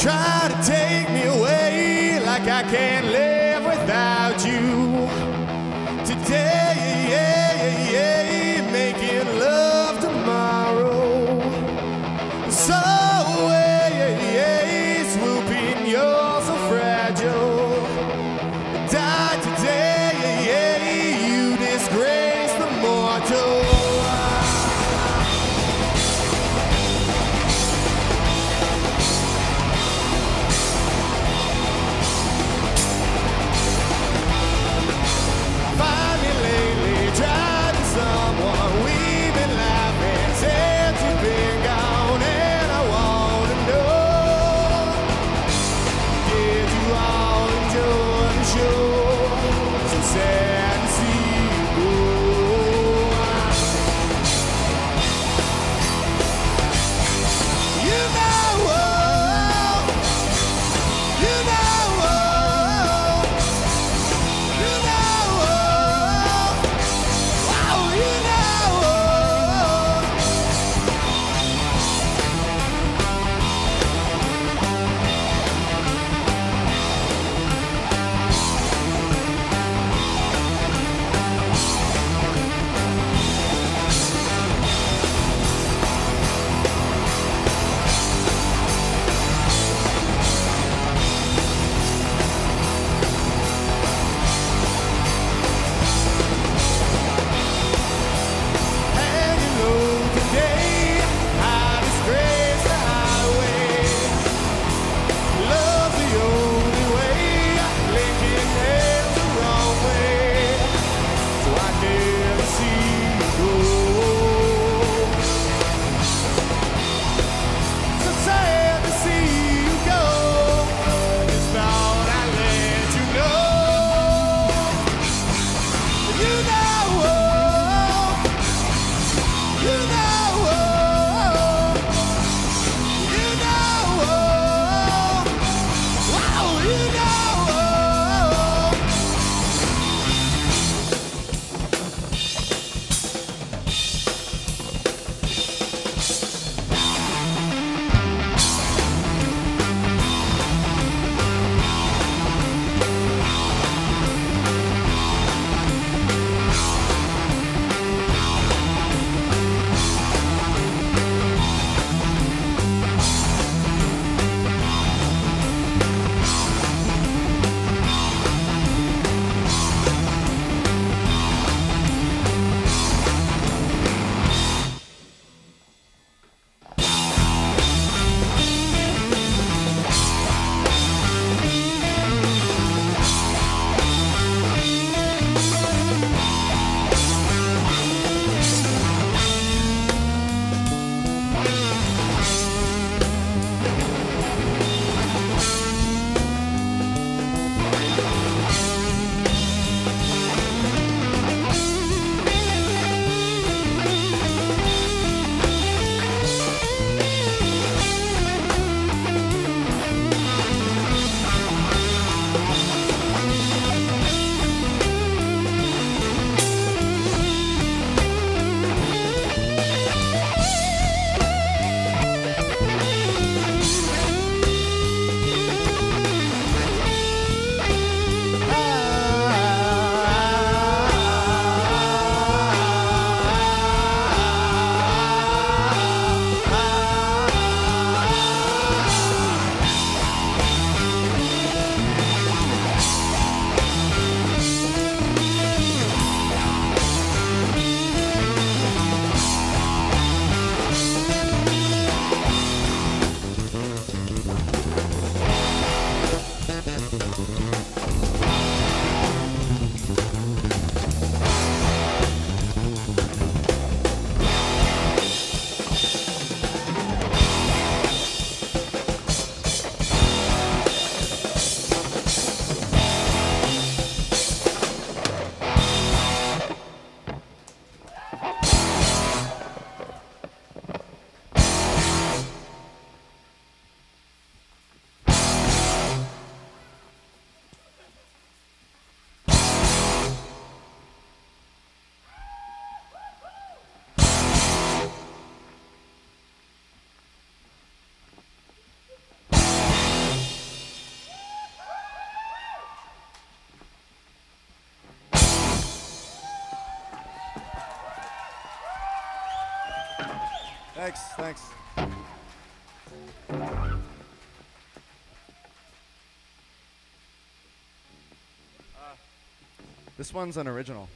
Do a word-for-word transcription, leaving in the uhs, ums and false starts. try to take me away, like I can't live without you. Today, yeah, yeah, yeah, making love tomorrow. So yeah, yeah, yeah, swooping, you're so fragile. Die today, yeah, yeah, you disgrace the mortal. Finally Thanks, thanks. Uh, this one's an original.